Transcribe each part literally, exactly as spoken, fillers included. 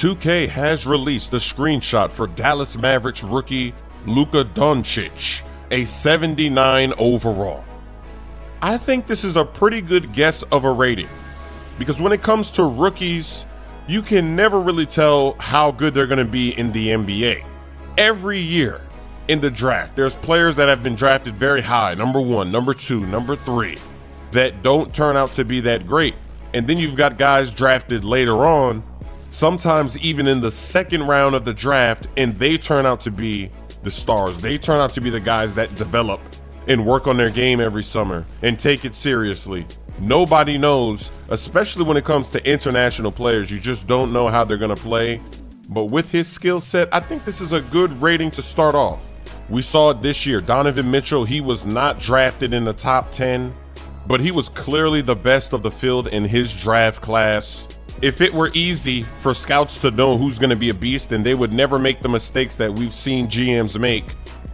two K has released the screenshot for Dallas Mavericks rookie Luka Doncic, a seventy-nine overall. I think this is a pretty good guess of a rating, because when it comes to rookies, you can never really tell how good they're going to be in the N B A. Every year in the draft, there's players that have been drafted very high, number one, number two, number three, that don't turn out to be that great. And then you've got guys drafted later on, sometimes even in the second round of the draft, and they turn out to be the stars. They turn out to be the guys that develop and work on their game every summer and take it seriously. Nobody knows, especially when it comes to international players. You just don't know how they're going to play. But with his skill set, I think this is a good rating to start off. We saw it this year. Donovan Mitchell, he was not drafted in the top ten, but he was clearly the best of the field in his draft class. If it were easy for scouts to know who's going to be a beast, then they would never make the mistakes that we've seen G Ms make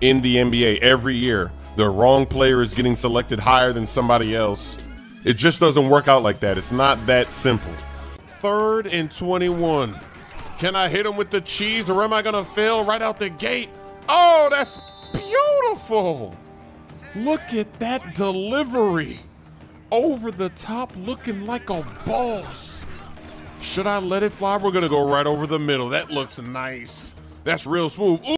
in the N B A every year. The wrong player is getting selected higher than somebody else. It just doesn't work out like that. It's not that simple. Third and twenty-one. Can I hit him with the cheese, or am I going to fail right out the gate? Oh, that's beautiful. Look at that delivery. Over the top, looking like a boss. Should I let it fly? We're going to go right over the middle. That looks nice. That's real smooth. Ooh.